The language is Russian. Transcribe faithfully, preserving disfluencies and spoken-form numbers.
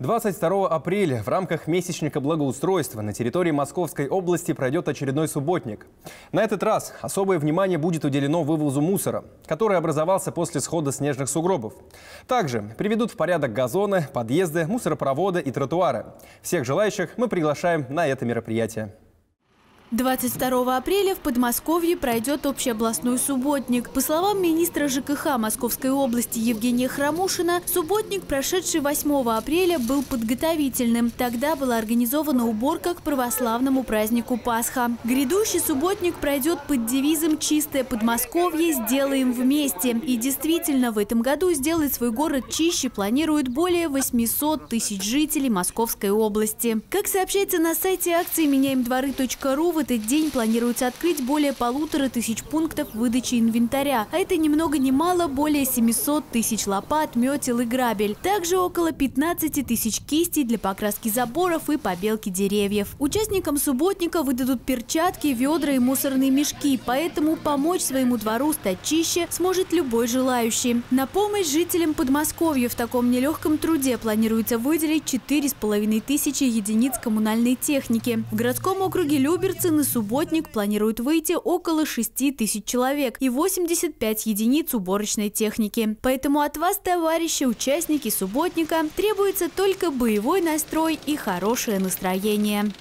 двадцать второго апреля в рамках месячника благоустройства на территории Московской области пройдет очередной субботник. На этот раз особое внимание будет уделено вывозу мусора, который образовался после схода снежных сугробов. Также приведут в порядок газоны, подъезды, мусоропроводы и тротуары. Всех желающих мы приглашаем на это мероприятие. двадцать второго апреля в Подмосковье пройдет общеобластной субботник. По словам министра ЖКХ Московской области Евгения Хромушина, субботник, прошедший восьмого апреля, был подготовительным. Тогда была организована уборка к православному празднику Пасха. Грядущий субботник пройдет под девизом «Чистое Подмосковье сделаем вместе». И действительно, в этом году сделать свой город чище планируют более восьмисот тысяч жителей Московской области. Как сообщается на сайте акции меняемдворы точка ру, в этот день планируется открыть более полутора тысяч пунктов выдачи инвентаря. А это ни много ни мало более семисот тысяч лопат, метел и грабель. Также около пятнадцати тысяч кистей для покраски заборов и побелки деревьев. Участникам субботника выдадут перчатки, ведра и мусорные мешки. Поэтому помочь своему двору стать чище сможет любой желающий. На помощь жителям Подмосковья в таком нелегком труде планируется выделить четыре с половиной тысячи единиц коммунальной техники. В городском округе Люберцы на субботник планируют выйти около шести тысяч человек и восемьдесят пять единиц уборочной техники. Поэтому от вас, товарищи, участники субботника, требуется только боевой настрой и хорошее настроение.